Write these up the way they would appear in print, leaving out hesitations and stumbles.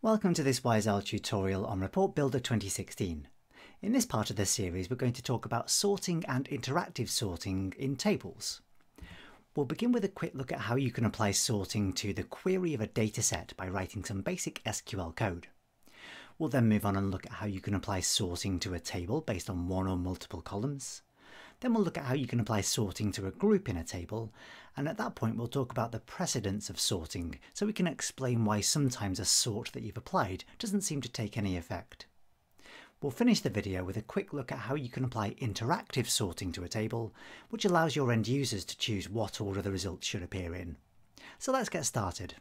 Welcome to this Wise Owl tutorial on Report Builder 2016. In this part of this series, we're going to talk about sorting and interactive sorting in tables. We'll begin with a quick look at how you can apply sorting to the query of a dataset by writing some basic SQL code. We'll then move on and look at how you can apply sorting to a table based on one or multiple columns. Then we'll look at how you can apply sorting to a group in a table, and at that point we'll talk about the precedence of sorting, so we can explain why sometimes a sort that you've applied doesn't seem to take any effect. We'll finish the video with a quick look at how you can apply interactive sorting to a table, which allows your end users to choose what order the results should appear in. So let's get started.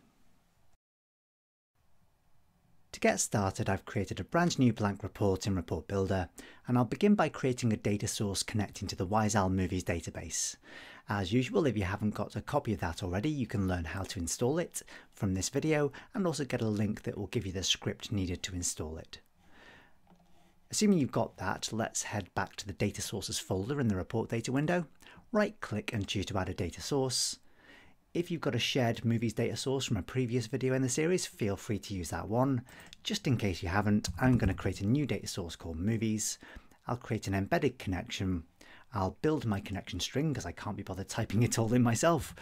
To get started, I've created a brand new blank report in Report Builder, and I'll begin by creating a data source connecting to the Wise Owl movies database. As usual, if you haven't got a copy of that already, you can learn how to install it from this video and also get a link that will give you the script needed to install it. Assuming you've got that, let's head back to the data sources folder in the report data window, right click and choose to add a data source. If you've got a shared movies data source from a previous video in the series, feel free to use that one. Just in case you haven't, I'm going to create a new data source called movies. I'll create an embedded connection. I'll build my connection string because I can't be bothered typing it all in myself.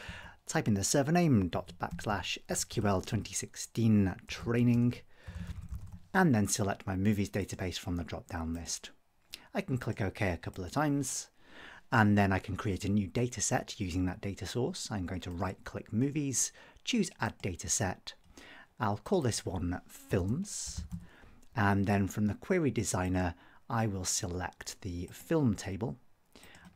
Type in the server name / sql-2016 training, and then select my movies database from the drop down list. I can click OK a couple of times. And then I can create a new data set using that data source. I'm going to right click movies, choose add data set. I'll call this one films. And then from the query designer, I will select the film table.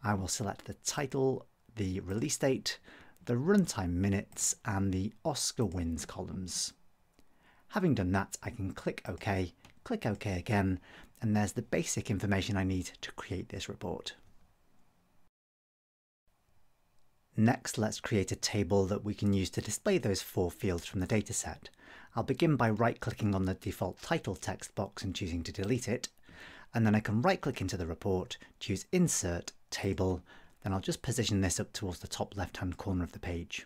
I will select the title, the release date, the runtime minutes, and the Oscar wins columns. Having done that, I can click OK again, and there's the basic information I need to create this report. Next, let's create a table that we can use to display those four fields from the dataset. I'll begin by right-clicking on the default title text box and choosing to delete it. And then I can right-click into the report, choose Insert, Table, then I'll just position this up towards the top left-hand corner of the page.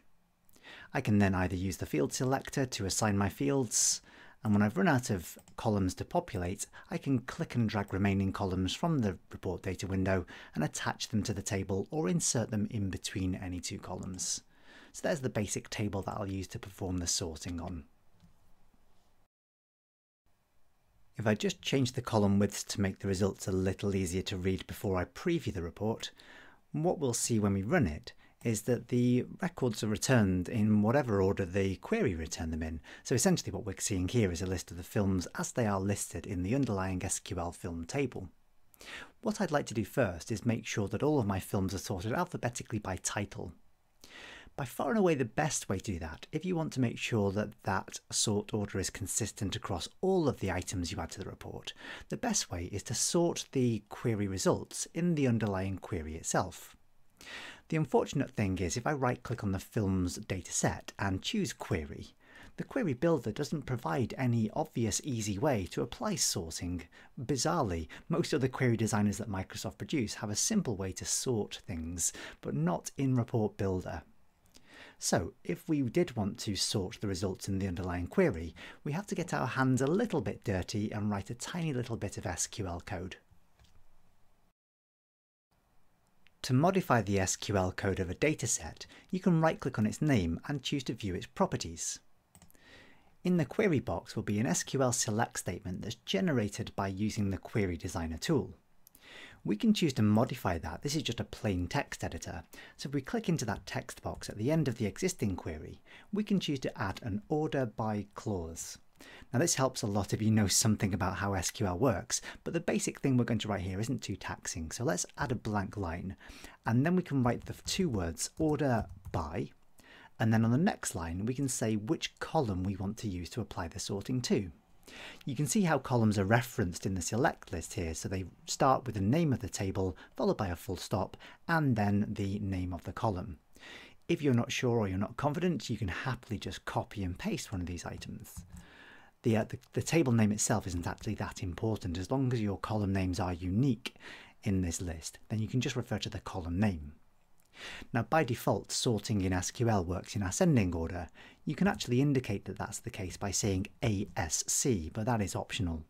I can then either use the field selector to assign my fields, and when I've run out of columns to populate, I can click and drag remaining columns from the report data window and attach them to the table or insert them in between any two columns. So there's the basic table that I'll use to perform the sorting on. If I just change the column widths to make the results a little easier to read before I preview the report, what we'll see when we run it is that the records are returned in whatever order the query returned them in. So essentially what we're seeing here is a list of the films as they are listed in the underlying SQL film table. What I'd like to do first is make sure that all of my films are sorted alphabetically by title. By far and away the best way to do that, if you want to make sure that that sort order is consistent across all of the items you add to the report, the best way is to sort the query results in the underlying query itself. The unfortunate thing is if I right-click on the films dataset and choose query, the query builder doesn't provide any obvious easy way to apply sorting. Bizarrely, most of the query designers that Microsoft produce have a simple way to sort things, but not in Report Builder. So if we did want to sort the results in the underlying query, we have to get our hands a little bit dirty and write a tiny little bit of SQL code. To modify the SQL code of a dataset, you can right-click on its name and choose to view its properties. In the query box will be an SQL select statement that's generated by using the Query Designer tool. We can choose to modify that. This is just a plain text editor. So if we click into that text box at the end of the existing query, we can choose to add an order by clause. Now this helps a lot if you know something about how SQL works, but the basic thing we're going to write here isn't too taxing, so let's add a blank line, and then we can write the two words order by, and then on the next line we can say which column we want to use to apply the sorting to. You can see how columns are referenced in the select list here, so they start with the name of the table, followed by a full stop, and then the name of the column. If you're not sure or you're not confident, you can happily just copy and paste one of these items. The table name itself isn't actually that important. As long as your column names are unique in this list, then you can just refer to the column name. Now, by default, sorting in SQL works in ascending order. You can actually indicate that that's the case by saying ASC, but that is optional.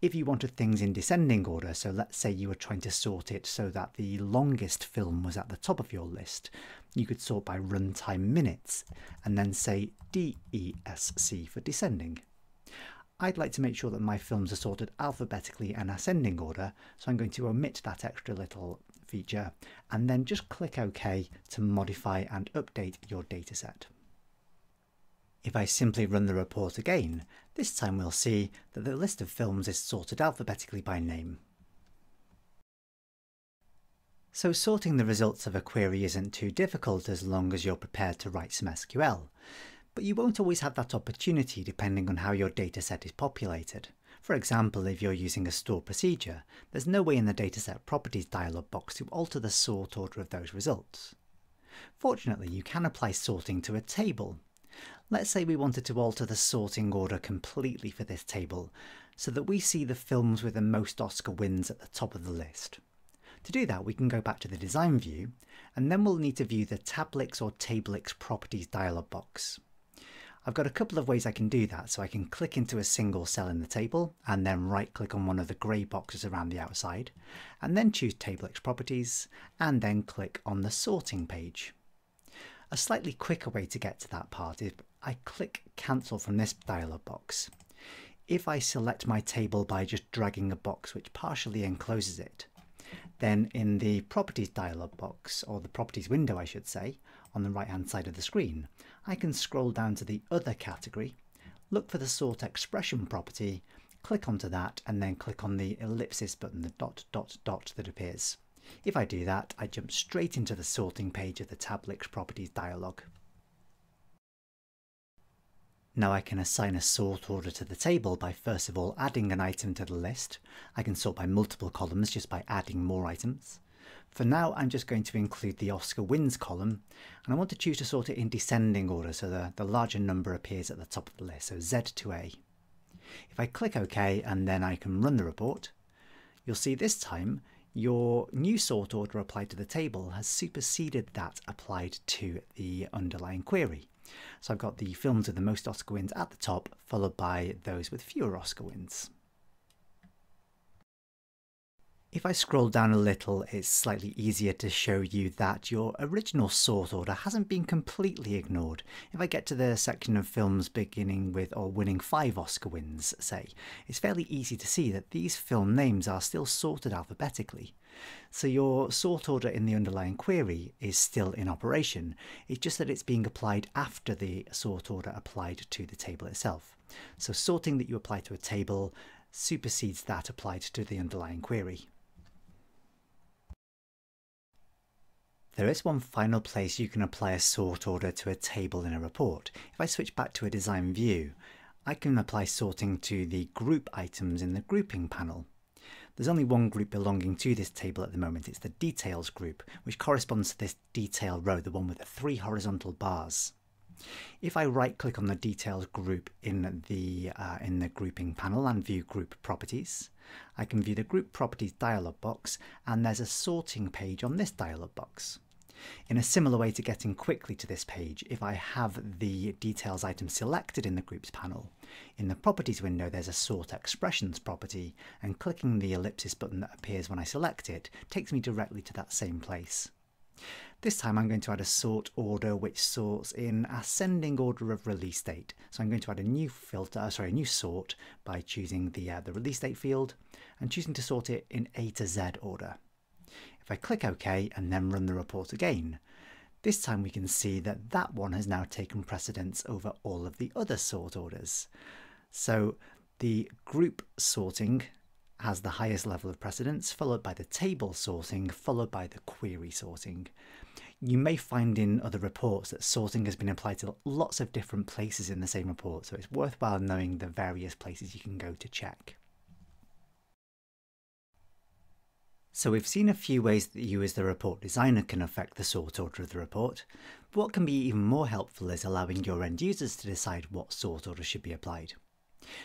If you wanted things in descending order, so let's say you were trying to sort it so that the longest film was at the top of your list, you could sort by runtime minutes and then say DESC for descending. I'd like to make sure that my films are sorted alphabetically and ascending order, so I'm going to omit that extra little feature and then just click OK to modify and update your dataset. If I simply run the report again, this time we'll see that the list of films is sorted alphabetically by name. So sorting the results of a query isn't too difficult as long as you're prepared to write some SQL. But you won't always have that opportunity depending on how your dataset is populated. For example, if you're using a stored procedure, there's no way in the dataset properties dialog box to alter the sort order of those results. Fortunately, you can apply sorting to a table. Let's say we wanted to alter the sorting order completely for this table, so that we see the films with the most Oscar wins at the top of the list. To do that, we can go back to the design view, and then we'll need to view the Tablix or Tablix properties dialog box. I've got a couple of ways I can do that, so I can click into a single cell in the table and then right click on one of the grey boxes around the outside and then choose Tablix Properties and then click on the sorting page. A slightly quicker way to get to that part is I click cancel from this dialog box. If I select my table by just dragging a box which partially encloses it, then in the properties dialog box, or the properties window I should say, on the right hand side of the screen, I can scroll down to the other category, look for the sort expression property, click onto that and then click on the ellipsis button, the ... that appears. If I do that, I jump straight into the sorting page of the Tablix properties dialog. Now I can assign a sort order to the table by first of all adding an item to the list. I can sort by multiple columns just by adding more items. For now, I'm just going to include the Oscar wins column, and I want to choose to sort it in descending order so the larger number appears at the top of the list, so Z to A. If I click OK and then I can run the report, you'll see this time your new sort order applied to the table has superseded that applied to the underlying query. So I've got the films with the most Oscar wins at the top, followed by those with fewer Oscar wins. If I scroll down a little, it's slightly easier to show you that your original sort order hasn't been completely ignored. If I get to the section of films beginning with or winning 5 Oscar wins, say, it's fairly easy to see that these film names are still sorted alphabetically. So your sort order in the underlying query is still in operation. It's just that it's being applied after the sort order applied to the table itself. So sorting that you apply to a table supersedes that applied to the underlying query. There is one final place you can apply a sort order to a table in a report. If I switch back to a design view, I can apply sorting to the group items in the grouping panel. There's only one group belonging to this table at the moment, it's the details group, which corresponds to this detail row, the one with the 3 horizontal bars. If I right click on the details group in the grouping panel and view group properties, I can view the group properties dialog box, and there's a sorting page on this dialog box. In a similar way to getting quickly to this page, if I have the details item selected in the groups panel, in the properties window there's a sort expressions property, and clicking the ellipsis button that appears when I select it takes me directly to that same place. This time I'm going to add a sort order which sorts in ascending order of release date. So I'm going to add a new sort by choosing the release date field and choosing to sort it in A to Z order. If I click OK and then run the report again, this time we can see that that one has now taken precedence over all of the other sort orders. So the group sorting has the highest level of precedence, followed by the table sorting, followed by the query sorting. You may find in other reports that sorting has been applied to lots of different places in the same report, so it's worthwhile knowing the various places you can go to check. So we've seen a few ways that you as the report designer can affect the sort order of the report, but what can be even more helpful is allowing your end users to decide what sort order should be applied.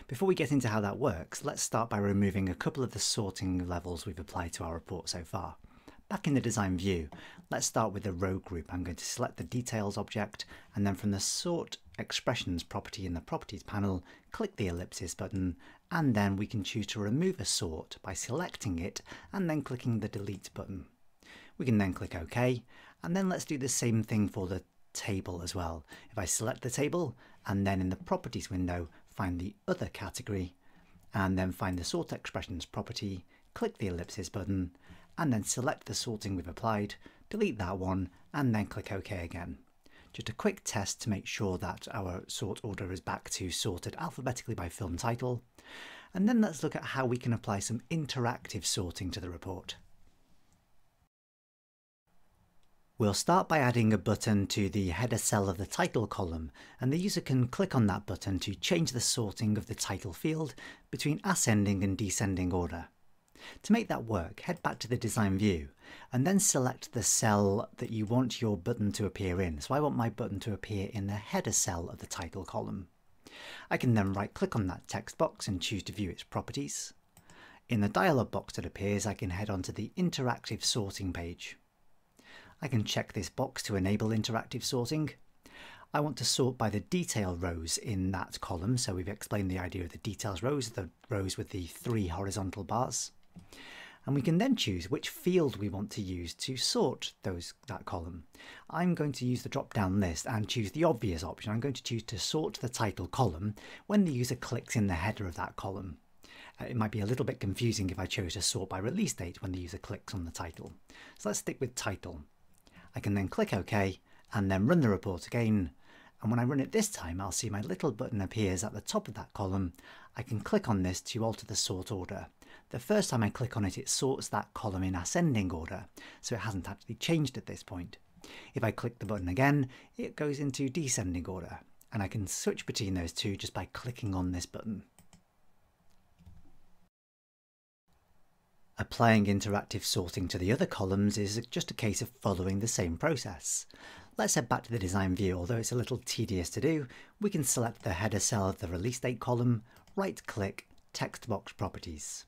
Before we get into how that works, let's start by removing a couple of the sorting levels we've applied to our report so far. Back in the design view, let's start with the row group. I'm going to select the details object, and then from the sort expressions property in the properties panel, click the ellipsis button, and then we can choose to remove a sort by selecting it and then clicking the delete button. We can then click OK, and then let's do the same thing for the table as well. If I select the table and then in the properties window find the other category and then find the sort expressions property, click the ellipsis button and then select the sorting we've applied, delete that one and then click OK again. Just a quick test to make sure that our sort order is back to sorted alphabetically by film title, and then let's look at how we can apply some interactive sorting to the report. We'll start by adding a button to the header cell of the title column, and the user can click on that button to change the sorting of the title field between ascending and descending order. To make that work, head back to the design view and then select the cell that you want your button to appear in. So I want my button to appear in the header cell of the title column. I can then right click on that text box and choose to view its properties. In the dialog box that appears, I can head on to the interactive sorting page. I can check this box to enable interactive sorting. I want to sort by the detail rows in that column, so we've explained the idea of the details rows, the rows with the three horizontal bars. And we can then choose which field we want to use to sort that column. I'm going to use the drop-down list and choose the obvious option. I'm going to choose to sort the title column when the user clicks in the header of that column. It might be a little bit confusing if I chose to sort by release date when the user clicks on the title. So let's stick with title. I can then click OK and then run the report again. And when I run it this time, I'll see my little button appears at the top of that column. I can click on this to alter the sort order. The first time I click on it, it sorts that column in ascending order, so it hasn't actually changed at this point. If I click the button again, it goes into descending order, and I can switch between those two just by clicking on this button. Applying interactive sorting to the other columns is just a case of following the same process. Let's head back to the design view. Although it's a little tedious to do, we can select the header cell of the release date column, right-click, text box properties.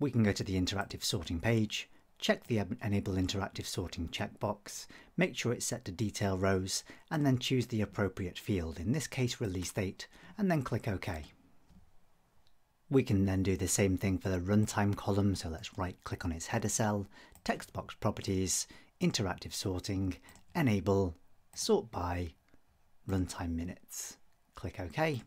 We can go to the interactive sorting page, check the enable interactive sorting checkbox, make sure it's set to detail rows, and then choose the appropriate field, in this case release date, and then click OK. We can then do the same thing for the runtime column, so let's right click on its header cell, text box properties, interactive sorting, enable, sort by, runtime minutes. Click OK.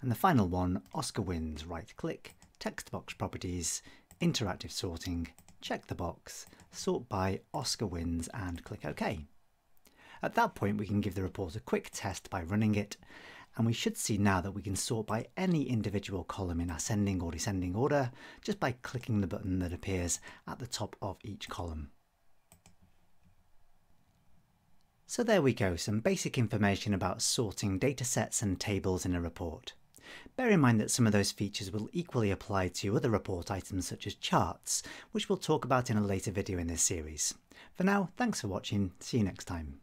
And the final one, Oscar wins, right click, text box properties, interactive sorting, check the box, sort by Oscar wins and click OK. At that point we can give the report a quick test by running it, and we should see now that we can sort by any individual column in ascending or descending order just by clicking the button that appears at the top of each column. So there we go, some basic information about sorting datasets and tables in a report. Bear in mind that some of those features will equally apply to other report items such as charts, which we'll talk about in a later video in this series. For now, thanks for watching, see you next time.